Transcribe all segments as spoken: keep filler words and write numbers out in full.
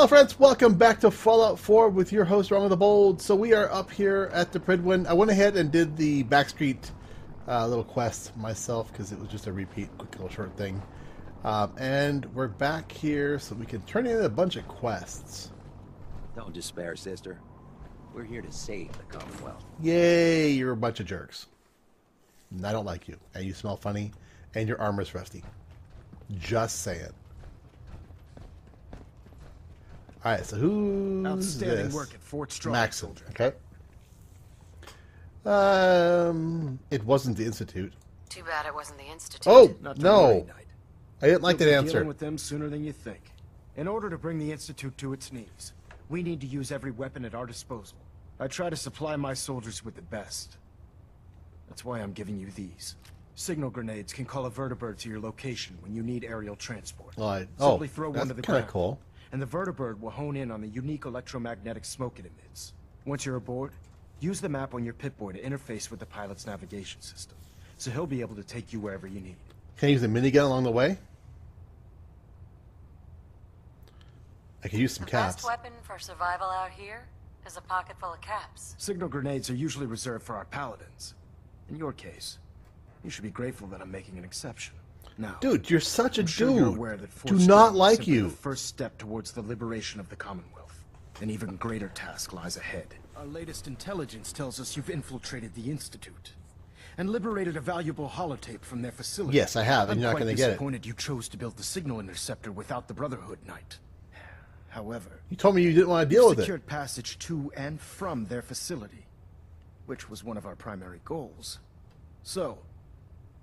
Hello friends, welcome back to Fallout four with your host Rongo the Bold. So we are up here at the Prydwen. I went ahead and did the backstreet uh, little quest myself because it was just a repeat, quick little short thing. Um, and we're back here so we can turn in a bunch of quests. Don't despair, sister. We're here to save the Commonwealth. Yay, you're a bunch of jerks. And I don't like you. And you smell funny. And your armor's rusty. Just saying. All right, so who's Outstanding this? work at Fort Strong. Maxim. Okay. Um, it wasn't the Institute. Too bad it wasn't the Institute. Oh, Not no. I didn't like You'll that answer. Dealing with them sooner than you think. In order to bring the Institute to its knees, we need to use every weapon at our disposal. I try to supply my soldiers with the best. That's why I'm giving you these. Signal grenades can call a VertiBird to your location when you need aerial transport. All right. Oh, Simply throw that's kind of cool. And the VertiBird will hone in on the unique electromagnetic smoke it emits. Once you're aboard, use the map on your Pip-Boy to interface with the pilot's navigation system, so he'll be able to take you wherever you need. Can I use the minigun along the way? I can use some the caps. The best weapon for survival out here is a pocket full of caps. Signal grenades are usually reserved for our paladins. In your case, you should be grateful that I'm making an exception. Now, dude, you're such a sure dude. Do not like you. The first step towards the liberation of the Commonwealth. An even greater task lies ahead. Our latest intelligence tells us you've infiltrated the Institute and liberated a valuable holotape from their facility. Yes, I have. I'm and you're not going to get it. I'm disappointed you chose to build the signal interceptor without the Brotherhood Knight. However, you told me you didn't want to deal with it. Secured passage to and from their facility, which was one of our primary goals. So,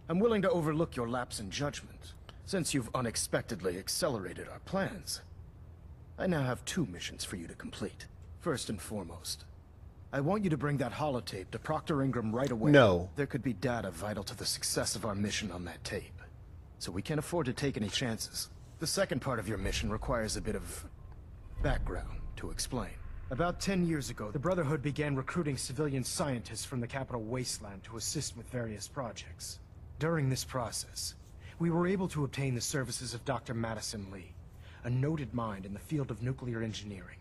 I'm willing to overlook your lapse in judgment, since you've unexpectedly accelerated our plans. I now have two missions for you to complete. First and foremost, I want you to bring that holotape to Proctor Ingram right away. No. There could be data vital to the success of our mission on that tape, so we can't afford to take any chances. The second part of your mission requires a bit of background to explain. About ten years ago, the Brotherhood began recruiting civilian scientists from the Capital Wasteland to assist with various projects. During this process, we were able to obtain the services of Doctor Madison Lee, a noted mind in the field of nuclear engineering.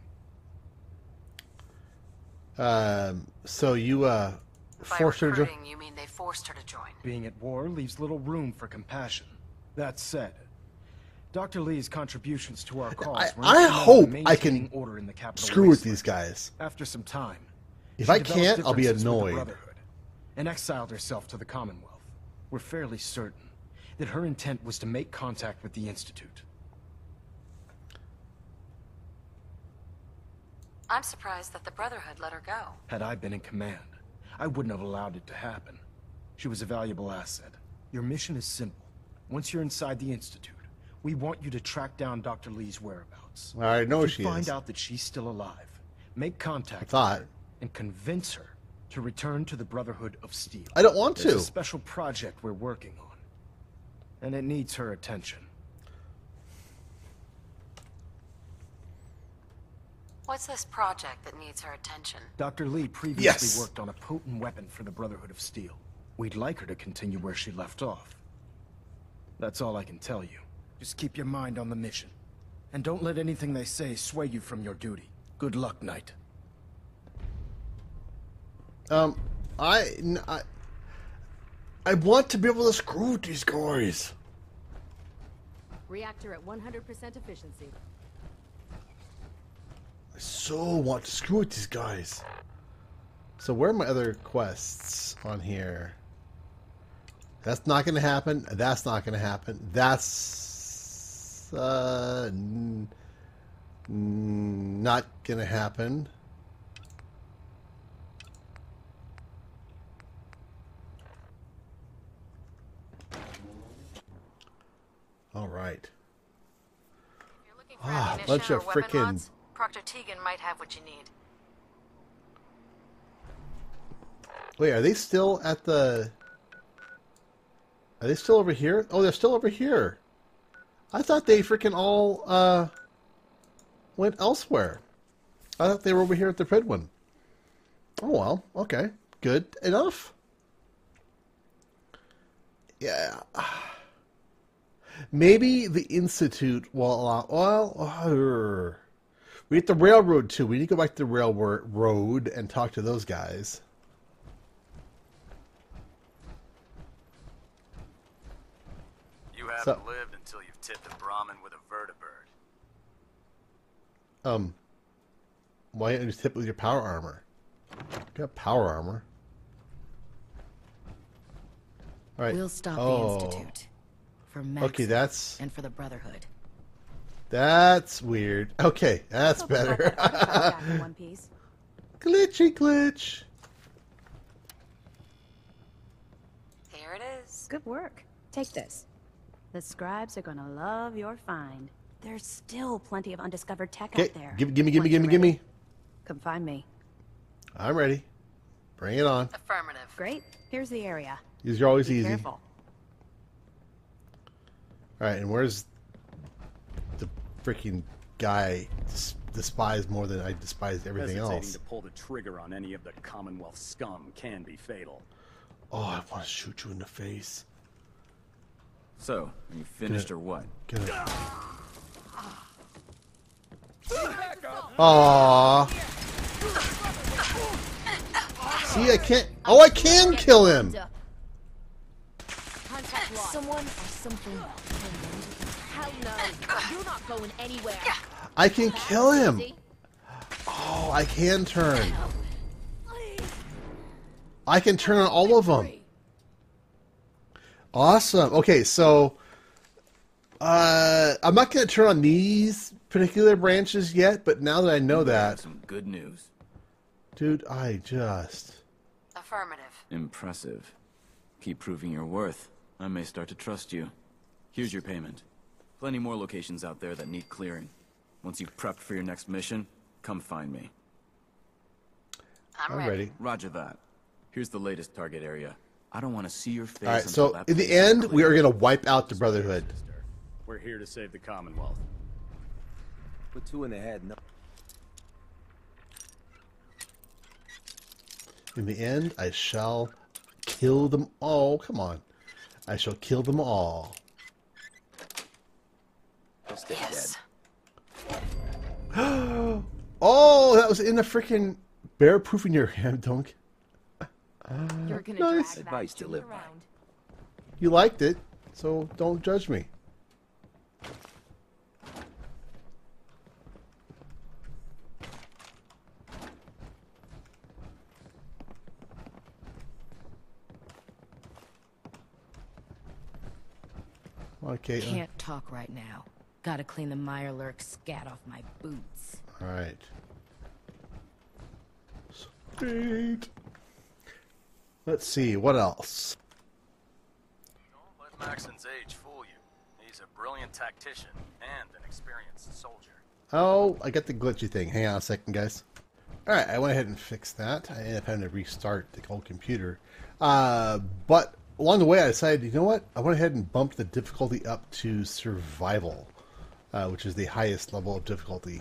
Um, so you, uh, forced her to join? You mean they forced her to join? Being at war leaves little room for compassion. That said, Doctor Lee's contributions to our cause were I hope I can order in the Capital screw with these guys. After some time, if I can't, I'll be annoyed. And exiled herself to the Commonwealth. We're fairly certain that her intent was to make contact with the Institute. I'm surprised that the Brotherhood let her go. Had I been in command, I wouldn't have allowed it to happen. She was a valuable asset. Your mission is simple. Once you're inside the Institute, we want you to track down Doctor Lee's whereabouts. I know she is. Find out that she's still alive, make contact with her, and convince her to return to the Brotherhood of Steel. I don't want There's to. It's a special project we're working on, and it needs her attention. What's this project that needs her attention? Doctor Lee previously yes. worked on a potent weapon for the Brotherhood of Steel. We'd like her to continue where she left off. That's all I can tell you. Just keep your mind on the mission, and don't let anything they say sway you from your duty. Good luck, Knight. Um, I, I, I want to be able to screw with these guys. Reactor at one hundred percent efficiency. I so want to screw with these guys. So where are my other quests on here? That's not going to happen. That's not going to happen. That's, uh, n n not going to happen. All right. You're looking for ah, a bunch of freaking Proctor Tegan might have what you need. Wait, are they still at the? Are they still over here? Oh, they're still over here. I thought they freaking all uh went elsewhere. I thought they were over here at the Prydwen. Oh well, okay, good enough. Yeah. Maybe the Institute will allow... Well, We hit the railroad, too. We need to go back to the railroad and talk to those guys. You haven't so, lived until you've tipped a Brahmin with a VertiBird. Um, why don't you just tip with your power armor? You got power armor. All right. We'll stop oh. the Institute. For Max okay, that's... and for the Brotherhood. That's weird. Okay, that's better. Glitchy glitch. Here it is. Good work. Take this. The scribes are gonna love your find. There's still plenty of undiscovered tech okay. out there. Give, give me, give me, give me, give me. Come find me. I'm ready. Bring it on. Affirmative. Great. Here's the area. These are always Be easy. Careful. All right, and where's freaking guy despise more than I despise everything else. Hesitating to pull the trigger on any of the Commonwealth scum can be fatal. Oh, I want to shoot you in the face. So, are you finished or what? Aww. See, I can't. Oh, I can kill him. Someone or something. You're not going anywhere. I can kill him. Oh, I can turn. I can turn on all of them. Awesome. Okay, so uh, I'm not going to turn on these particular branches yet, but now that I know that, some good news, dude. I just affirmative. Impressive. Keep proving your worth. I may start to trust you. Here's your payment. Plenty more locations out there that need clearing. Once you've prepped for your next mission, come find me. I'm, I'm ready. ready. Roger that. Here's the latest target area. I don't want to see your face. All right, so in the end, we are going to wipe out the Brotherhood. We're here to save the Commonwealth. Put two in the head. No. In the end, I shall kill them all. Come on. I shall kill them all. Yes. Oh, that was in the freaking bear proofing your ham dunk. Uh, You're gonna nice drag advice to live by. You liked it, so don't judge me. Okay. Can't talk right now. Gotta clean the Mirelurk scat off my boots. Alright. Sweet. Let's see, what else? Don't let Maxon's age fool you. He's a brilliant tactician and an experienced soldier. Oh, I got the glitchy thing. Hang on a second, guys. Alright, I went ahead and fixed that. I ended up having to restart the whole computer. Uh, but along the way, I decided, you know what? I went ahead and bumped the difficulty up to survival. Uh, which is the highest level of difficulty.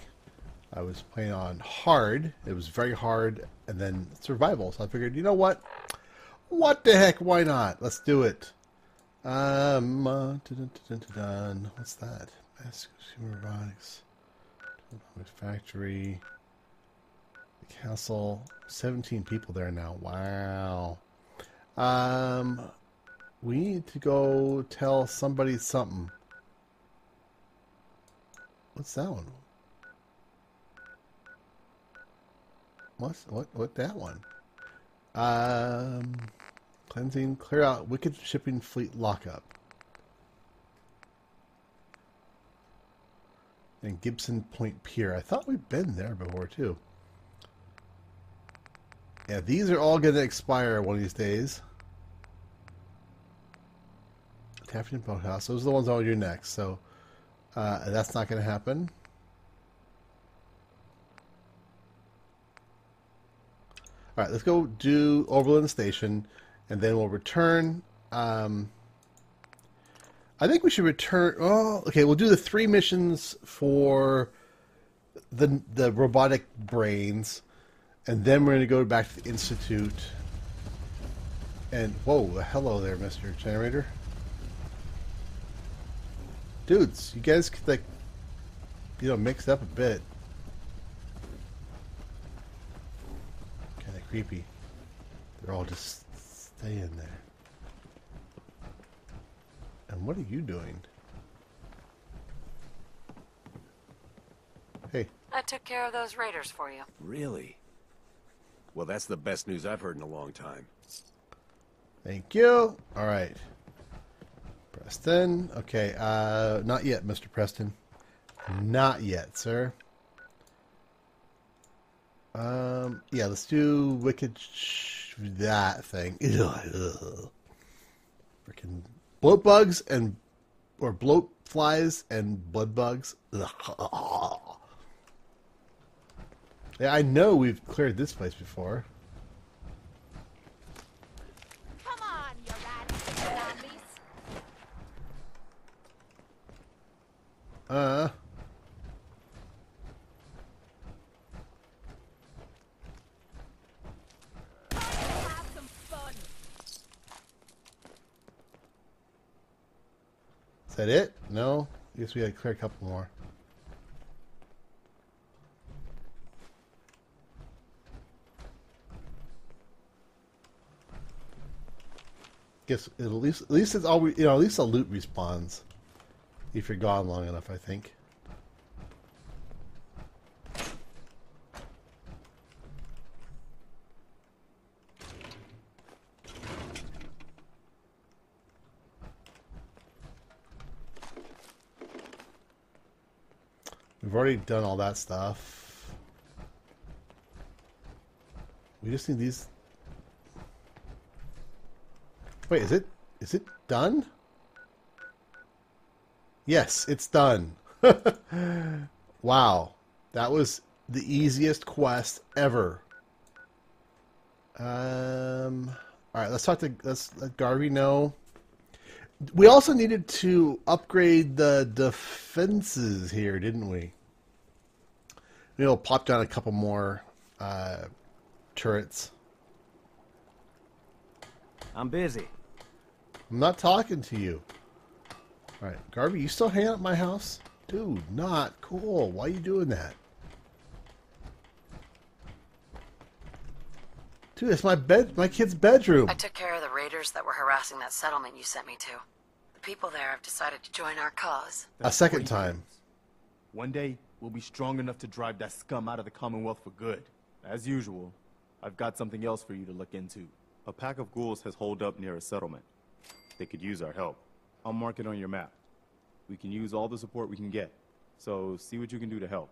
I was playing on hard, it was very hard, and then survival. So I figured, you know what? What the heck? Why not? Let's do it. Um, uh, dun, dun, dun, dun. What's that? Mass Consumer Robotics. Factory. The castle. seventeen people there now. Wow. Um, we need to go tell somebody something. What's that one? What's, what? What? That one? Um, cleansing, clear out Wicked Shipping Fleet Lockup. And Gibson Point Pier. I thought we'd been there before, too. Yeah, these are all going to expire one of these days. Taffy and Boathouse. Those are the ones I'll do next, so... Uh, that's not going to happen. All right, let's go do Overland Station, and then we'll return. Um, I think we should return. Oh, okay. We'll do the three missions for the the robotic brains, and then we're going to go back to the Institute. And whoa, hello there, Mister Generator. Dudes, you guys could, like, you know, mix it up a bit. creepy. They're all just staying there. And what are you doing? Hey. I took care of those raiders for you. Really? Well, that's the best news I've heard in a long time. Thank you. All right. Preston. Okay. Uh, not yet, Mister Preston. Not yet, sir. Um, yeah, let's do Wicked sh that thing. Freaking bloat bugs and or bloat flies and blood bugs. Ugh. Yeah, I know we've cleared this place before. Come on, you rat zombies. Uh. Is that it? No? I guess we gotta clear a couple more. Guess it at least at least it's always, you know, at least the loot respawns if you're gone long enough, I think. We've already done all that stuff. We just need these. Wait, is it is it done? Yes, it's done. Wow. That was the easiest quest ever. Um all right, let's talk to let's let Garvey know. We also needed to upgrade the defenses here, didn't we? Maybe we'll pop down a couple more uh, turrets. I'm busy. I'm not talking to you. All right, Garvey, you still hanging out at my house? Dude, not cool. Why are you doing that? Dude, it's my bed, my kid's bedroom. I took care of the raiders that were harassing that settlement you sent me to. The people there have decided to join our cause. That's a second time. Years. One day, we'll be strong enough to drive that scum out of the Commonwealth for good. As usual, I've got something else for you to look into. A pack of ghouls has holed up near a settlement. They could use our help. I'll mark it on your map. We can use all the support we can get. So see what you can do to help.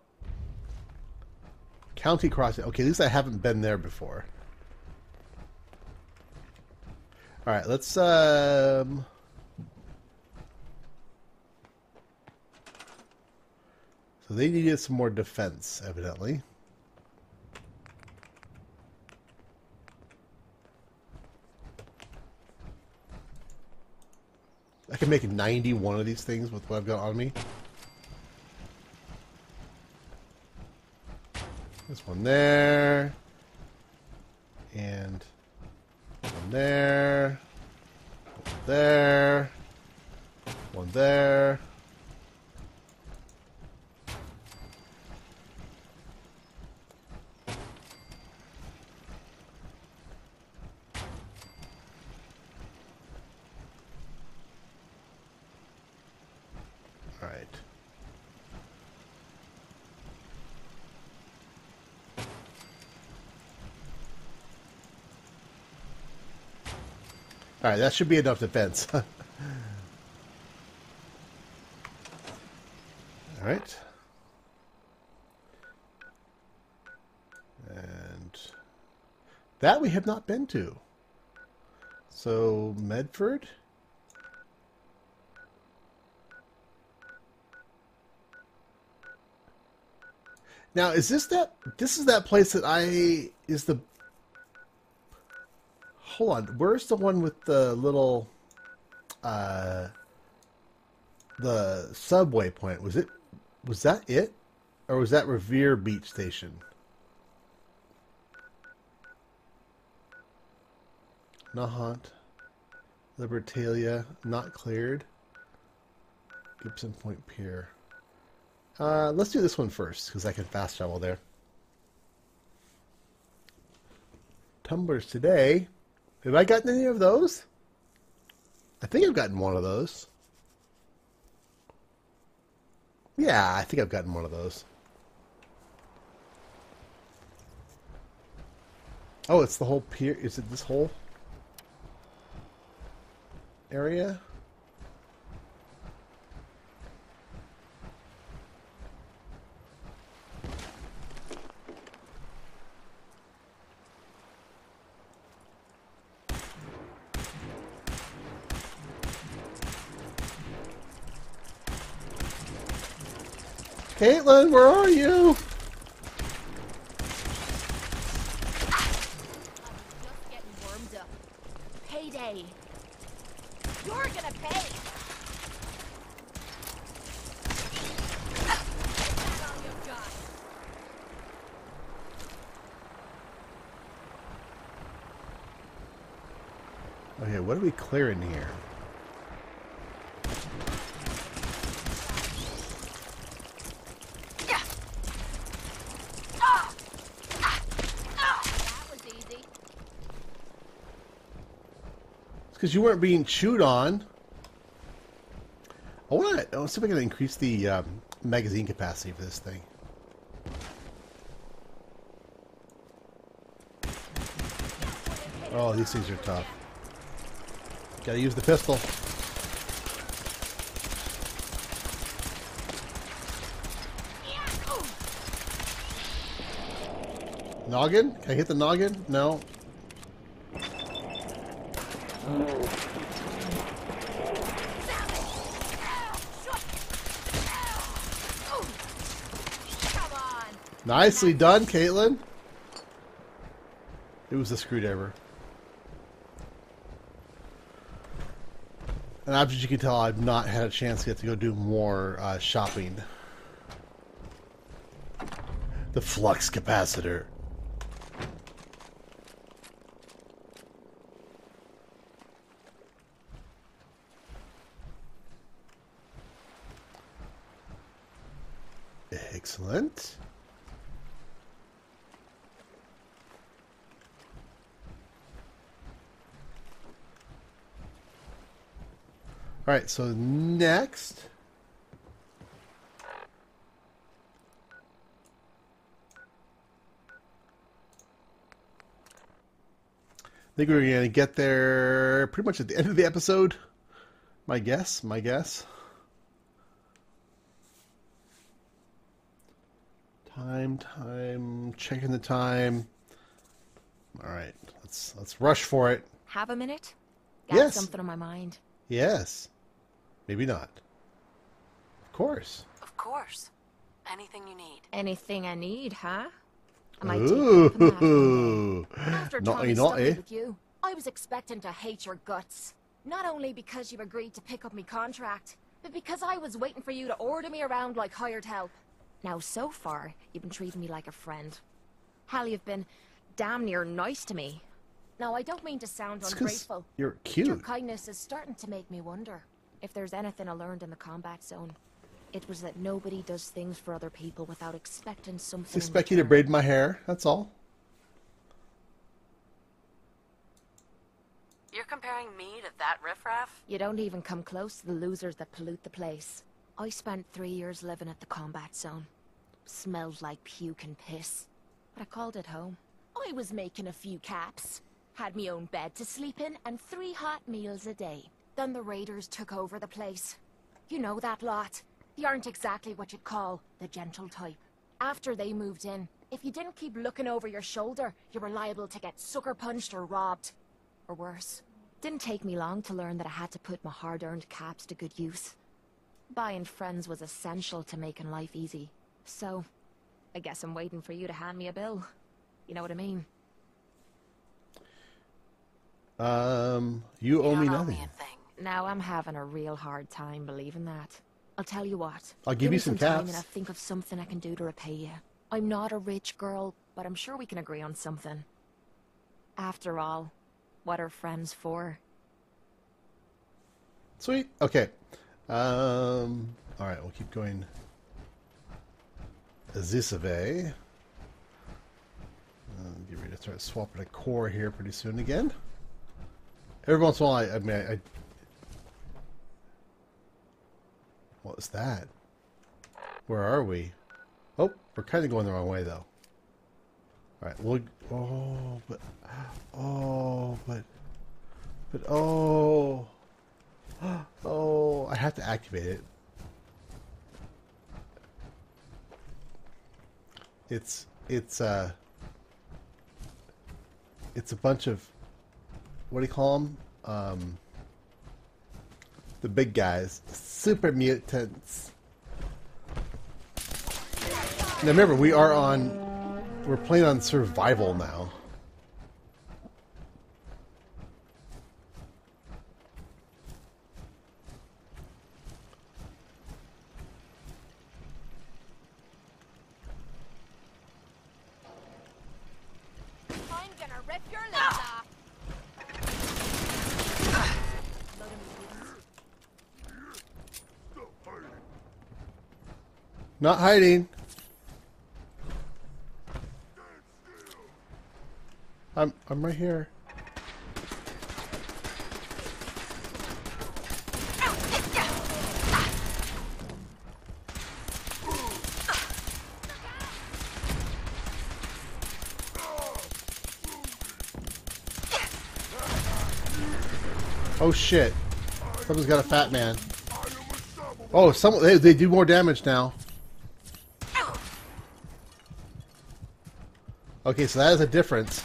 County Crossing. Okay, at least I haven't been there before. All right, let's um so they needed some more defense, evidently. I can make ninety-one of these things with what I've got on me. This one there. And one there. One there. One there. All right, that should be enough defense. All right. And that we have not been to. So, Medford. Now, is this that, this is that place that I, is the, hold on, where's the one with the little, uh, the subway point? Was it, was that it? Or was that Revere Beach Station? Nahant, Libertalia, not cleared. Gibson Point Pier. Uh, let's do this one first, because I can fast travel there. tumblers today. Have I gotten any of those? I think I've gotten one of those. Yeah, I think I've gotten one of those. Oh, it's the whole pier. Is it this whole area? Caitlin, where are you? What are we clearing here? That was easy. It's because you weren't being chewed on. I want to. Let's see if I can increase the um, magazine capacity for this thing. Oh, these things are tough. Gotta use the pistol. Noggin? Can I hit the noggin? No. Nicely done, Caitlin. It was the screwdriver. And as you can tell, I've not had a chance yet to go do more uh, shopping. The flux capacitor. Excellent. All right, so next, I think we're going to get there pretty much at the end of the episode. My guess, my guess. Time, time, checking the time. All right, let's let's rush for it. Have a minute? Got yes. Something on my mind. Yes. Maybe not. Of course. Of course. Anything you need. Anything I need, huh? I might Ooh. After naughty, naughty. With you, I was expecting to hate your guts. Not only because you agreed to pick up me contract, but because I was waiting for you to order me around like hired help. Now, so far, you've been treating me like a friend. Hell, you've been damn near nice to me. Now, I don't mean to sound ungrateful. You're cute. Your kindness is starting to make me wonder. If there's anything I learned in the combat zone, it was that nobody does things for other people without expecting something. Expect you to braid my hair, that's all. You're comparing me to that riffraff? You don't even come close to the losers that pollute the place. I spent three years living at the combat zone. Smelled like puke and piss. But I called it home. I was making a few caps. Had me own bed to sleep in and three hot meals a day. Then the raiders took over the place. You know that lot. They aren't exactly what you'd call the gentle type. After they moved in, if you didn't keep looking over your shoulder, you were liable to get sucker punched or robbed. Or worse. Didn't take me long to learn that I had to put my hard-earned caps to good use. Buying friends was essential to making life easy. So, I guess I'm waiting for you to hand me a bill. You know what I mean? Um, you owe me nothing. Now I'm having a real hard time believing that. I'll tell you what. I'll give, give you some, some caps. Time and I'll think of something I can do to repay you. I'm not a rich girl, but I'm sure we can agree on something. After all, what are friends for? Sweet. Okay. Um. All right. We'll keep going. This way. Uh, get rid of Start swapping a core here pretty soon again. Every once in a while, I, I mean, I, I... What was that? Where are we? Oh, we're kind of going the wrong way, though. Alright, we'll... Oh, but... Oh, but... But, oh... Oh, I have to activate it. It's... It's, uh... It's a bunch of... What do you call them? Um, the big guys. Super mutants. Now remember, we are on... We're playing on survival now. Not hiding. I'm I'm right here. Oh shit! Someone's got a fat man. Oh, someone they, they do more damage now. Okay, so that is a difference.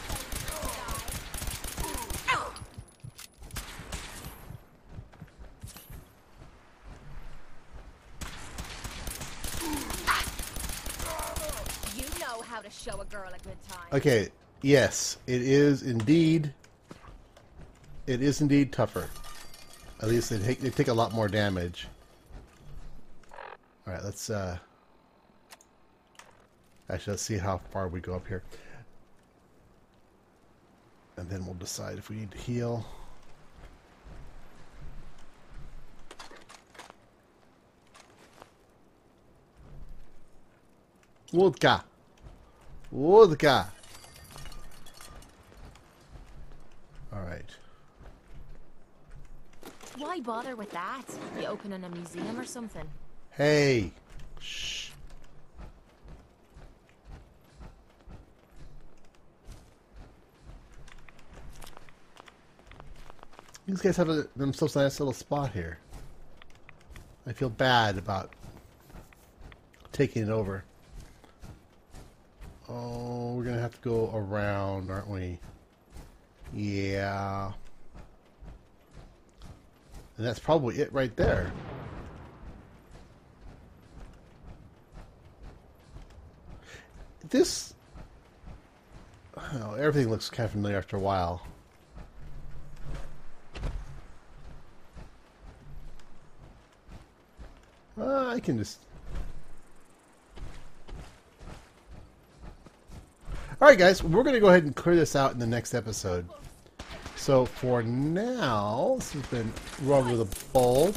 You know how to show a girl a good time. Okay, yes, it is indeed. It is indeed tougher. At least they take they take a lot more damage. All right, let's uh. Actually, let's see how far we go up here. And then we'll decide if we need to heal. Wodka! Wodka! Alright. Why bother with that? You opening a museum or something? Hey! Shh! These guys have a, themselves a nice little spot here. I feel bad about taking it over. Oh, we're gonna have to go around, aren't we? Yeah. And that's probably it right there. This... Oh, everything looks kind of familiar after a while. Uh, I can just... Alright guys, we're going to go ahead and clear this out in the next episode. So for now, this has been Rongo the Bold.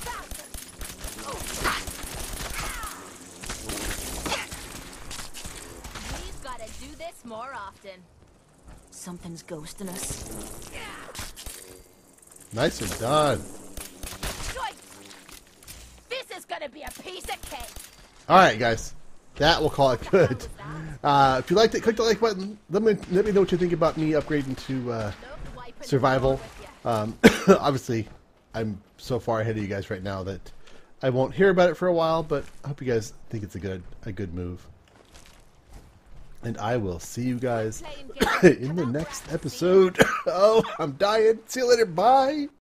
We've got to do this more often. Something's ghosting us. Nice and done. Alright guys, that will call it good. Uh, if you liked it, click the like button. Let me, let me know what you think about me upgrading to uh, survival. Um, obviously, I'm so far ahead of you guys right now that I won't hear about it for a while, but I hope you guys think it's a good, a good move. And I will see you guys in the next episode. Oh, I'm dying. See you later. Bye.